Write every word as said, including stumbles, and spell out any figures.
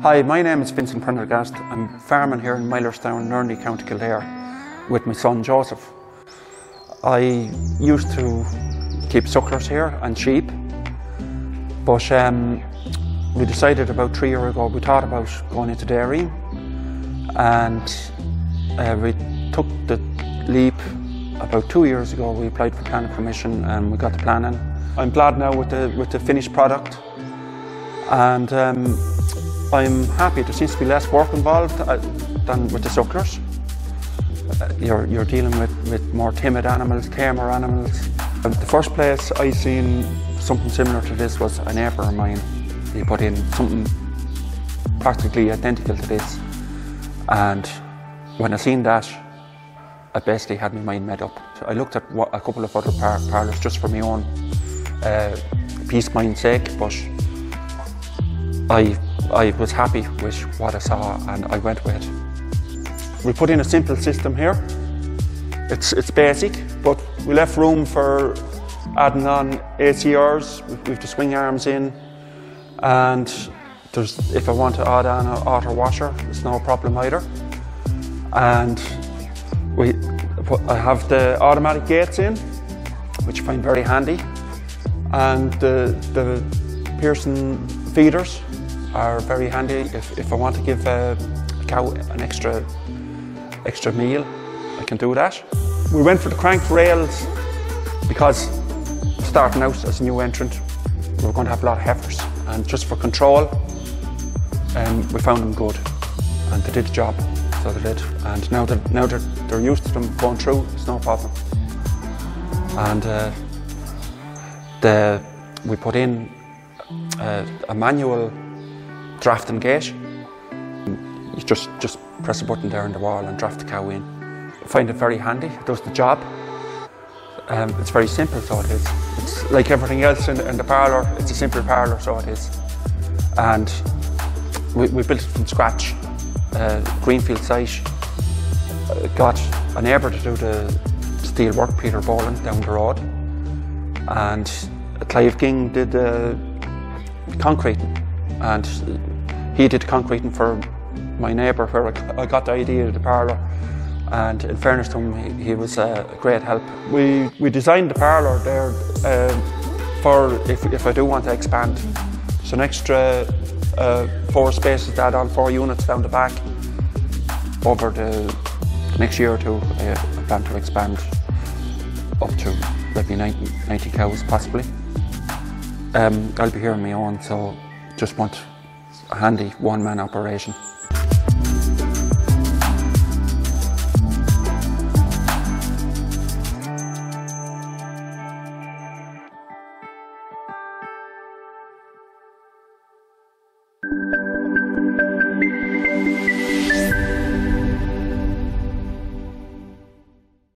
Hi, my name is Vincent Prendergast. I'm farming here in Milerstown, Nerney County Kildare, with my son Joseph. I used to keep sucklers here and sheep, but um, we decided about three years ago, we thought about going into dairy, and uh, we took the leap about two years ago. We applied for planning permission and we got the planning. I'm glad now with the, with the finished product, and um, I'm happy. There seems to be less work involved uh, than with the sucklers. Uh, you're, you're dealing with, with more timid animals, tamer animals. And the first place I seen something similar to this was a neighbour of mine. He put in something practically identical to this. And when I seen that, I basically had my mind made up. So I looked at what, a couple of other par parlours just for my own uh, peace of mind's sake, but I I was happy with what I saw and I went with it. We put in a simple system here. It's, it's basic, but we left room for adding on A C Rs with the swing arms in, and there's, if I want to add on an auto washer, it's no problem either. And we, I have the automatic gates in, which I find very handy, and the, the Pearson feeders are very handy. If, if I want to give a cow an extra extra meal, I can do that. We went for the cranked rails because starting out as a new entrant, we were going to have a lot of heifers, and just for control, um, we found them good, and they did the job, so they did. And now they're, now they're, they're used to them going through, it's no problem. And uh, the, we put in uh, a manual draft and gate. You just, just press a button there on the wall and draft the cow in. I find it very handy, it does the job. Um, it's very simple, so it is. It's like everything else in, in the parlour, it's a simple parlour, so it is. And we, we built it from scratch. Uh, Greenfield site, uh, got a neighbour to do the steel work, Peter Boland, down the road. And Clive King did the uh, concrete. And he did concreting for my neighbour where I got the idea of the parlour, and in fairness to him, he, he was a great help. We, we designed the parlour there uh, for if, if I do want to expand. So an extra uh, four spaces to add on, four units down the back. Over the next year or two, I, I plan to expand up to maybe ninety cows possibly. Um, I'll be here on my own, so just want a handy one-man operation.